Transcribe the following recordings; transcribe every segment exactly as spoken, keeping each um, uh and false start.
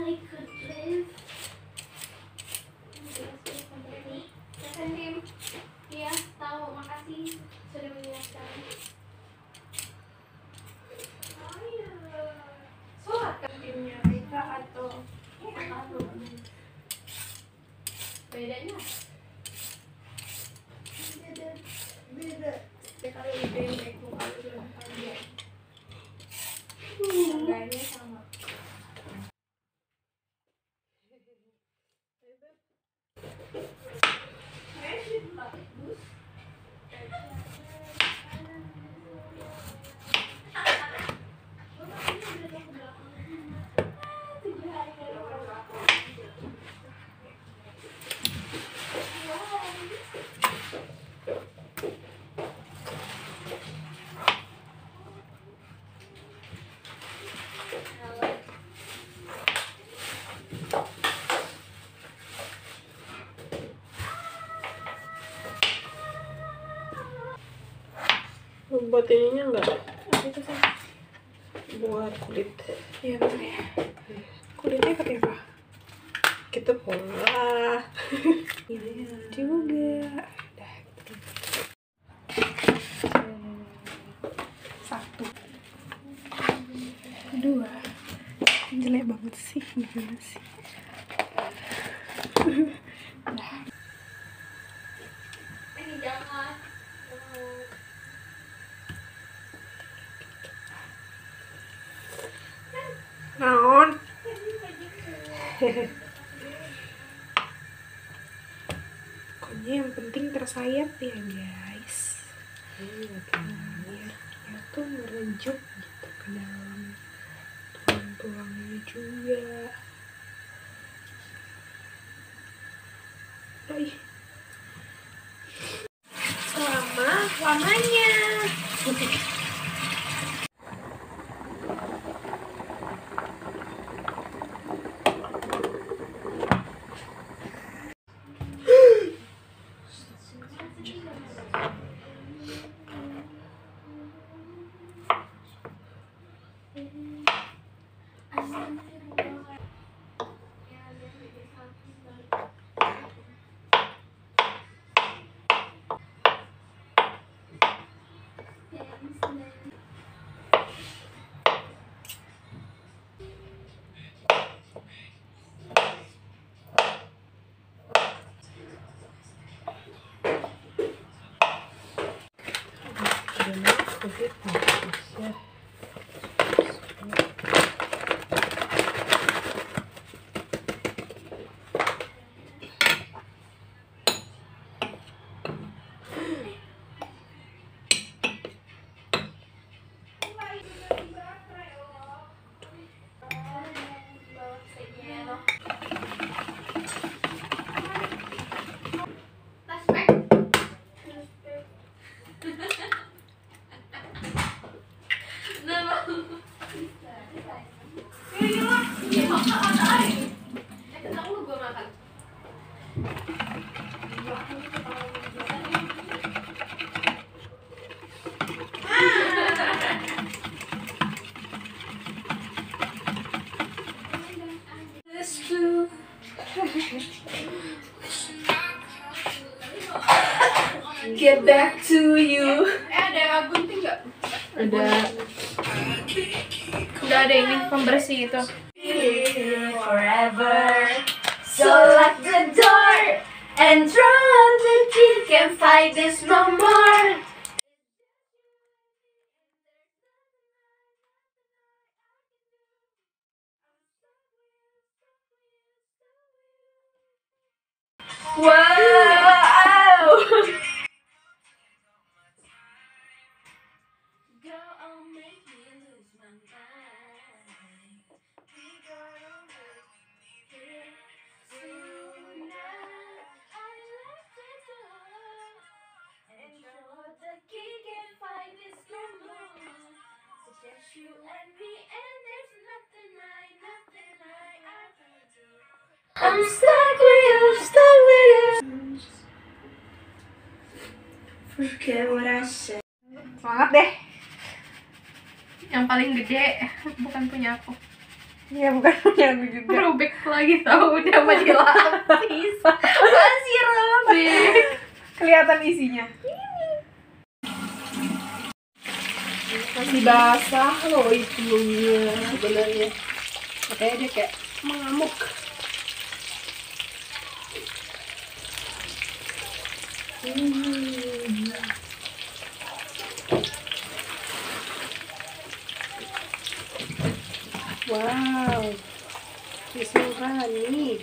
I could live. Second name, ya, tahu. Makasih sudah menjelaskan. Oh iya. Surat timnya Rika atau apa tuh? Bedanya? Beda, beda. Kalau lebih baik kalau sudah kalian. Harganya sama. Buat ininya enggak? Buat kulit. Iya benar ya. Kulitnya ketimpa. Kita pola. Iya. Juga. Dah. Satu. Kedua. Jelek banget sih, gimana sih? Dah. Ini jangan. Naon. Pokoknya yang penting tersayat ya guys. Iya kan. Ya tuh merejuk gitu ke dalam tulang-tulangnya juga. Oi. Selama lamanya. Get back to you. Eh ada gunting nggak? Ada. Udah ada ini pembersih itu. Forever, so lock the door and draw the key. Can't fight this no more. Wow. Go on, make me lose my mind. We got on good, we need it tonight. I left the door and showed the key can't find this no more. So just you and me, and there's nothing I, nothing I, I can do. I'm stuck with you, stuck with you. Forget what I said. Semangat deh. Yang paling gede bukan punya aku. Iya, bukan punya aku juga. Robek lagi tau, udah mati lapis. Masih robek. Kelihatan isinya. Masih basah loh itu sebenarnya. Makanya dia kayak mengamuk. Hmm. Wow, Bismillahirrahmanirrahim.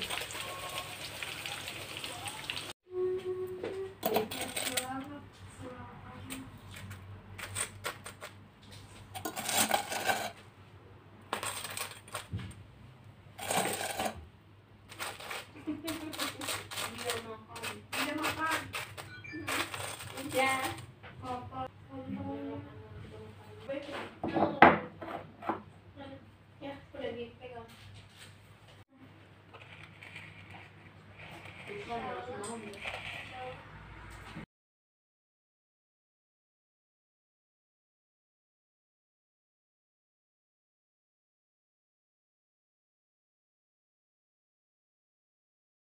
Thank you.